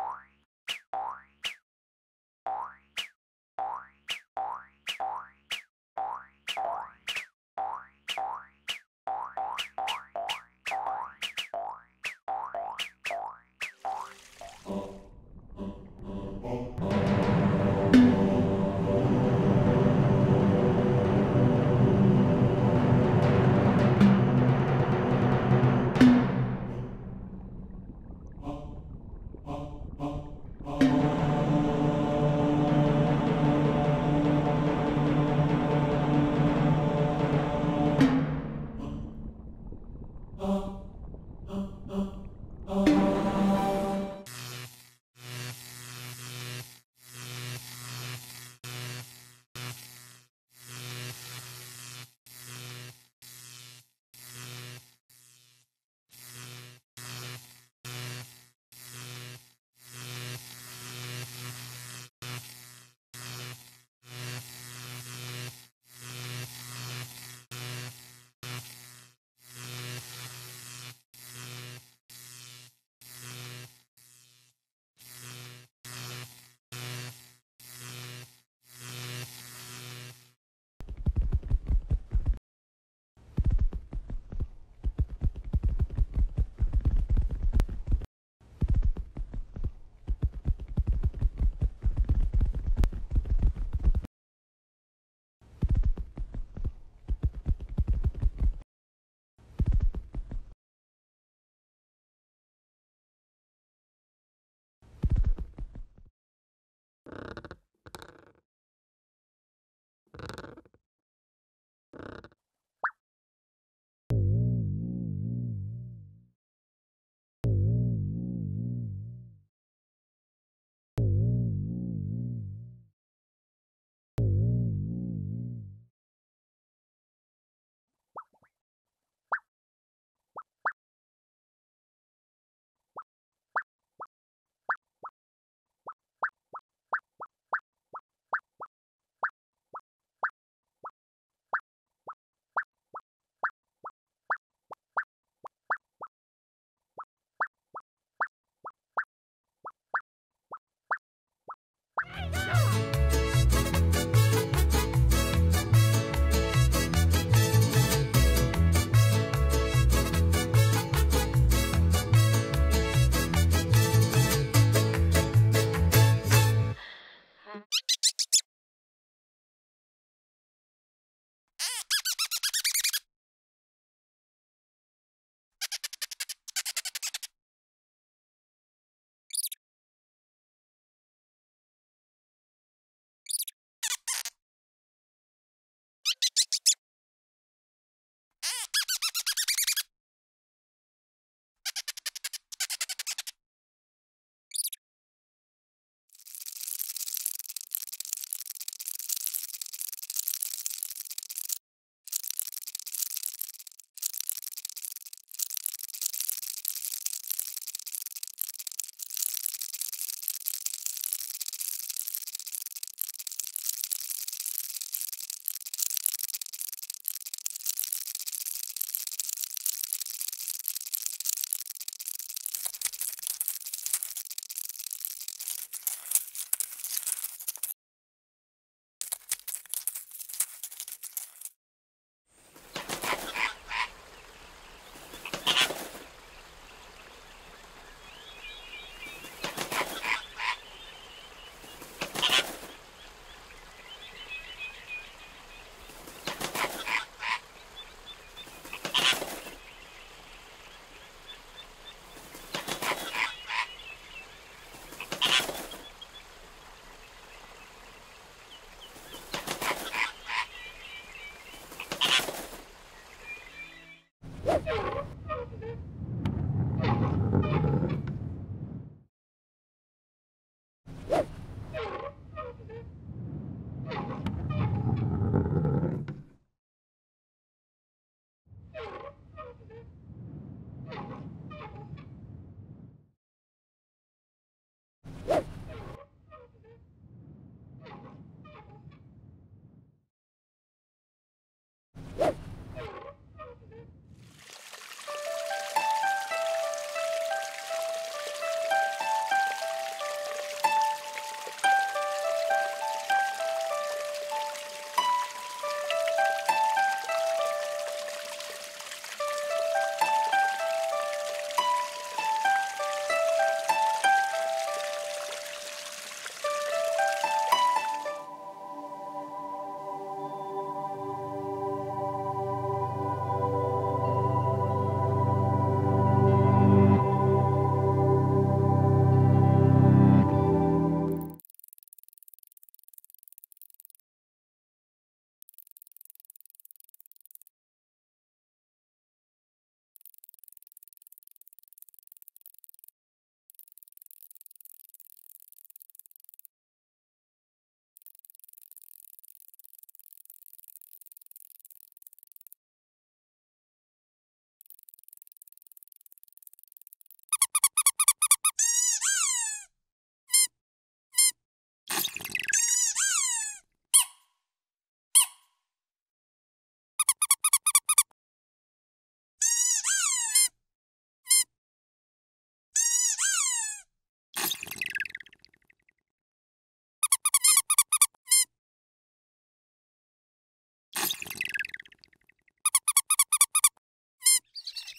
Bye.